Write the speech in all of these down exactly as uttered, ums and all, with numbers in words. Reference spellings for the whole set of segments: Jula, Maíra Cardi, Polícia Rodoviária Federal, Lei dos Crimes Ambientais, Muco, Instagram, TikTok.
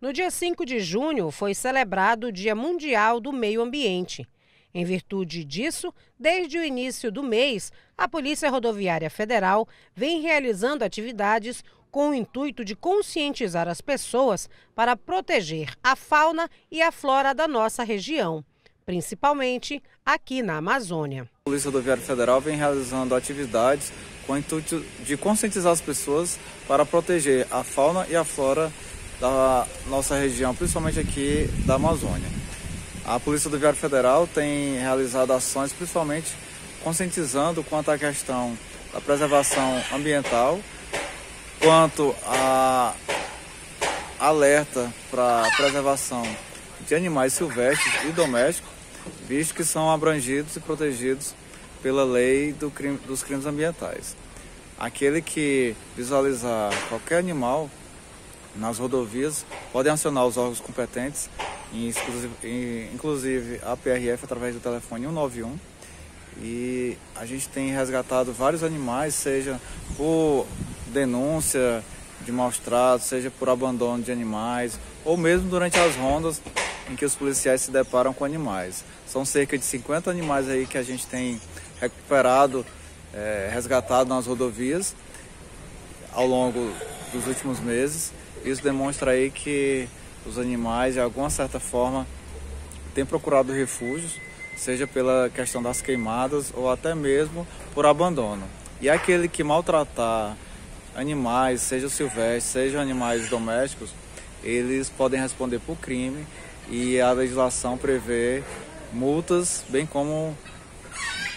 No dia cinco de junho foi celebrado o Dia Mundial do Meio Ambiente. Em virtude disso, desde o início do mês, a Polícia Rodoviária Federal vem realizando atividades com o intuito de conscientizar as pessoas para proteger a fauna e a flora da nossa região, principalmente aqui na Amazônia. A Polícia Rodoviária Federal vem realizando atividades com o intuito de conscientizar as pessoas para proteger a fauna e a flora da nossa região, principalmente aqui da Amazônia. A Polícia Rodoviária Federal tem realizado ações, principalmente conscientizando quanto à questão da preservação ambiental, quanto a alerta para a preservação de animais silvestres e domésticos, visto que são abrangidos e protegidos pela Lei do crime, dos Crimes Ambientais. Aquele que visualizar qualquer animal nas rodovias pode acionar os órgãos competentes, inclusive a P R F, através do telefone um nove um. E a gente tem resgatado vários animais, seja por denúncia de maus-tratos, seja por abandono de animais, ou mesmo durante as rondas em que os policiais se deparam com animais. São cerca de cinquenta animais aí que a gente tem recuperado, é, resgatado nas rodovias ao longo dos últimos meses. Isso demonstra aí que os animais, de alguma certa forma, têm procurado refúgios, seja pela questão das queimadas ou até mesmo por abandono. E aquele que maltratar animais, seja silvestres, seja animais domésticos, eles podem responder por crime, e a legislação prevê multas, bem como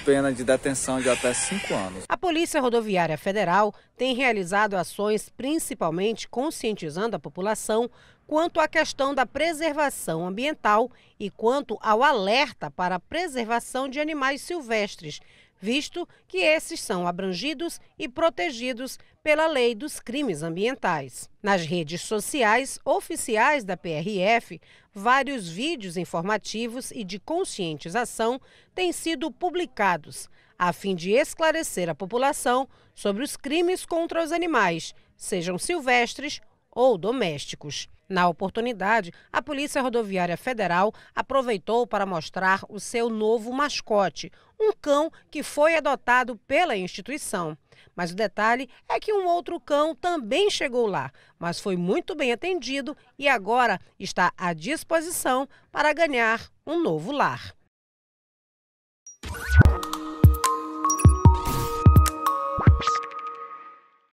pena de detenção de até cinco anos. A Polícia Rodoviária Federal tem realizado ações principalmente conscientizando a população quanto à questão da preservação ambiental e quanto ao alerta para a preservação de animais silvestres, visto que esses são abrangidos e protegidos pela Lei dos Crimes Ambientais. Nas redes sociais oficiais da P R F, vários vídeos informativos e de conscientização têm sido publicados, a fim de esclarecer a população sobre os crimes contra os animais, sejam silvestres ou domésticos. Na oportunidade, a Polícia Rodoviária Federal aproveitou para mostrar o seu novo mascote, um cão que foi adotado pela instituição. Mas o detalhe é que um outro cão também chegou lá, mas foi muito bem atendido e agora está à disposição para ganhar um novo lar.